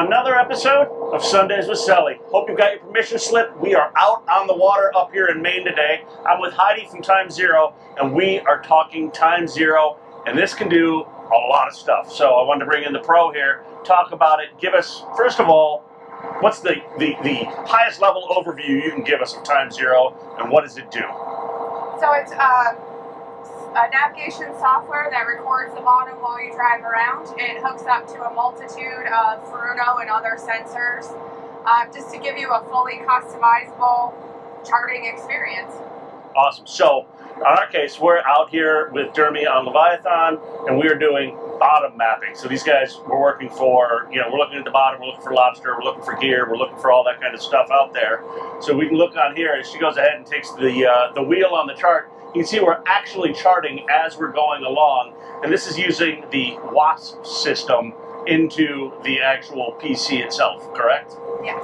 to another episode of Sundays with Sully. Hope you've got your permission slip. We are out on the water up here in Maine today. I'm with Heidi from Time Zero, and we are talking Time Zero, and this can do a lot of stuff. So I wanted to bring in the pro here, talk about it, give us, first of all, what's the highest level overview you can give us of Time Zero, and what does it do? So it's a navigation software that records the bottom while you drive around. It hooks up to a multitude of Furuno and other sensors just to give you a fully customizable charting experience. Awesome. So, in our case, we're out here with Dermy on Leviathan, and we are doing bottom mapping. So these guys, we're working for, you know, we're looking at the bottom, we're looking for lobster, we're looking for gear, we're looking for all that kind of stuff out there. So we can look on here, and she goes ahead and takes the wheel on the chart. You can see we're actually charting as we're going along, and this is using the WASSP system into the actual PC itself, correct? Yes.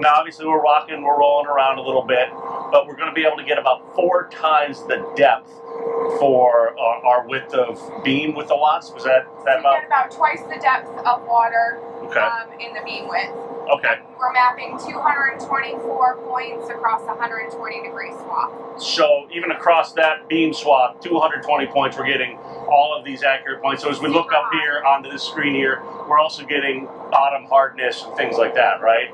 Now, obviously, we're rocking, we're rolling around a little bit, but we're going to be able to get about 4 times the depth for our width of beam with the WASSP. Was that, about? We get about twice the depth of water in the beam width. Okay. We're mapping 224 points across 120-degree swath. So even across that beam swath, 220 points, we're getting all of these accurate points. So as we look up here onto the screen here, we're also getting bottom hardness and things like that, right?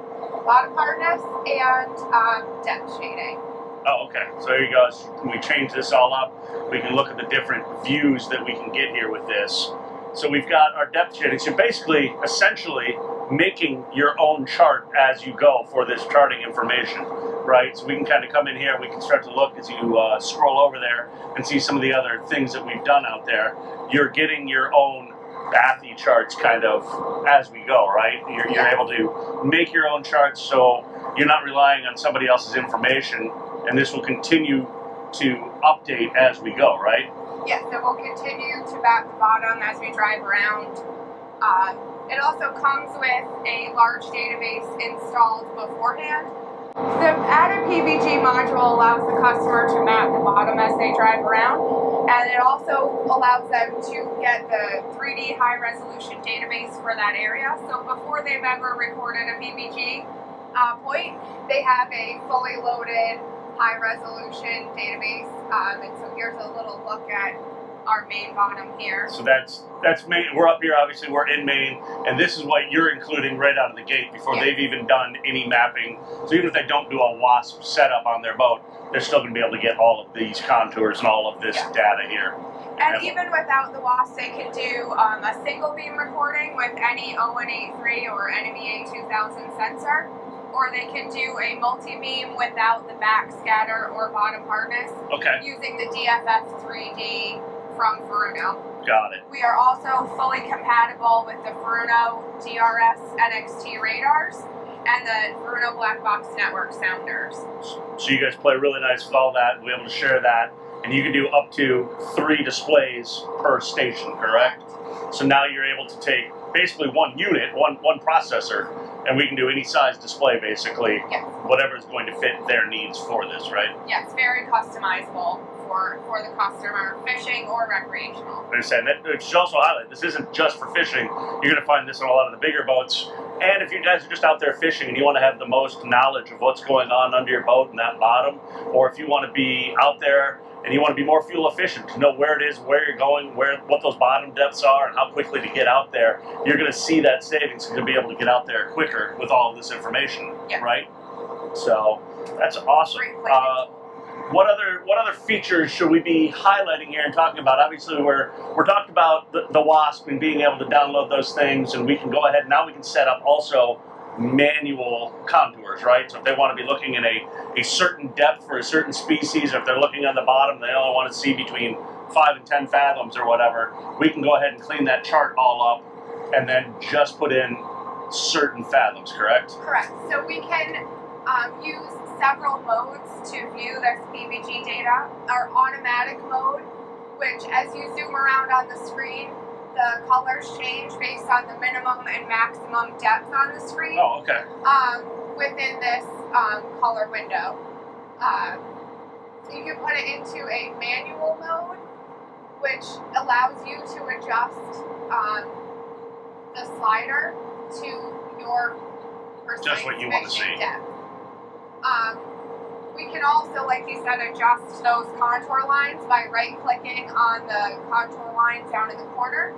Bottom hardness and depth shading. Oh, okay. So there you go. We change this all up. We can look at the different views that we can get here with this. So we've got our depth shading. So basically, essentially, making your own chart as you go for this charting information, right? So we can kind of come in here and we can start to look as you scroll over there and see some of the other things that we've done out there. You're getting your own bathy charts kind of as we go, right? You're able to make your own charts, so you're not relying on somebody else's information, and this will continue to update as we go, right? Yes, yeah, so we'll continue to map the bottom as we drive around. It also comes with a large database installed beforehand. The added PBG module allows the customer to map the bottom as they drive around, and it also allows them to get the 3D high-resolution database for that area. So before they've ever recorded a PBG point, they have a fully loaded high-resolution database, and so here's a little look at our main bottom here. So that's Maine. We're up here, obviously, we're in Maine, and this is what you're including right out of the gate before they've even done any mapping. So even if they don't do a WASSP setup on their boat, they're still going to be able to get all of these contours and all of this data here. And even without the WASSP, they can do a single beam recording with any O183 or NMEA 2000 sensor, or they can do a multi-beam without the backscatter or bottom hardness using the DFF3D from Furuno. Got it. We are also fully compatible with the Furuno DRS NXT radars and the Furuno Black Box Network sounders. So you guys play really nice with all that. We're able to share that. And you can do up to 3 displays per station, correct? So now you're able to take basically one unit, one processor, and we can do any size display, basically, whatever is going to fit their needs for this, right? Yes, very customizable for the customer, fishing or recreational. I understand. That should also highlight, this isn't just for fishing. You're going to find this on a lot of the bigger boats. And if you guys are just out there fishing and you want to have the most knowledge of what's going on under your boat in that bottom, or if you want to be out there and you want to be more fuel efficient, to know where it is, where you're going, what those bottom depths are, and how quickly to get out there, you're going to see that savings to be able to get out there quicker with all of this information, right? So that's awesome. What other features should we be highlighting here and talking about? Obviously, we're talking about the WASSP and being able to download those things, and we can go ahead now. We can set up also manual contours, right? So if they want to be looking in a certain depth for a certain species, or if they're looking on the bottom, they only want to see between 5 and 10 fathoms or whatever, we can go ahead and clean that chart all up and then just put in certain fathoms, correct? Correct. So we can use several modes to view this PBG data. Our automatic mode, which as you zoom around on the screen, the colors change based on the minimum and maximum depth on the screen. Oh, okay. Within this color window. You can put it into a manual mode, which allows you to adjust the slider to your precise just what you want to see. Depth. We can also, like you said, adjust those contour lines by right-clicking on the contour line down in the corner,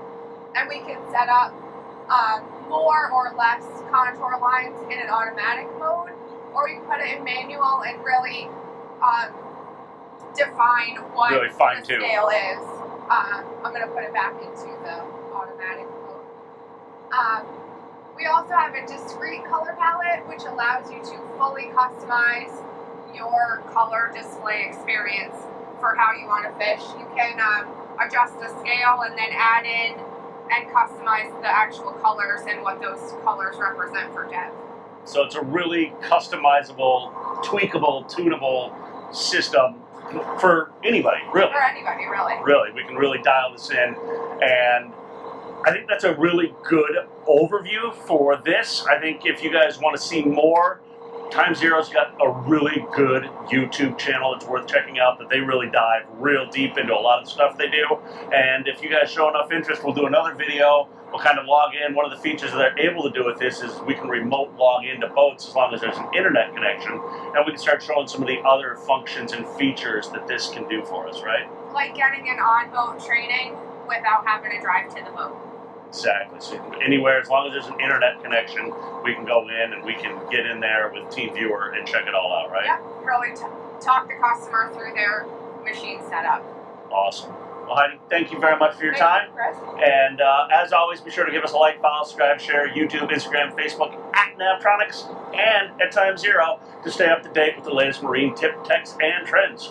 and we can set up more or less contour lines in an automatic mode, or we can put it in manual and really define what really the scale is. I'm going to put it back into the automatic mode. We also have a discrete color palette, which allows you to fully customize your color display experience for how you want to fish. You can adjust the scale and then add in and customize the actual colors and what those colors represent for depth. So it's a really customizable, tweakable, tunable system for anybody, really. For anybody, really. Really, we can really dial this in, and I think that's a really good overview for this. I think if you guys want to see more, Time Zero's got a really good YouTube channel. It's worth checking out, that they really dive real deep into a lot of stuff they do. And if you guys show enough interest, we'll do another video. We'll kind of log in. One of the features that they're able to do with this is we can remote log into boats as long as there's an internet connection. And we can start showing some of the other functions and features that this can do for us, right? Like getting an on-boat training without having to drive to the boat. Exactly. So anywhere, as long as there's an internet connection, we can go in and we can get in there with Team Viewer and check it all out, right? Yep. Really talk the customer through their machine setup. Awesome. Well, Heidi, thank you very much for your time. Chris. And as always, be sure to give us a like, follow, subscribe, share, YouTube, Instagram, Facebook, at Navtronics, and at Time Zero to stay up to date with the latest marine tip, techs, and trends.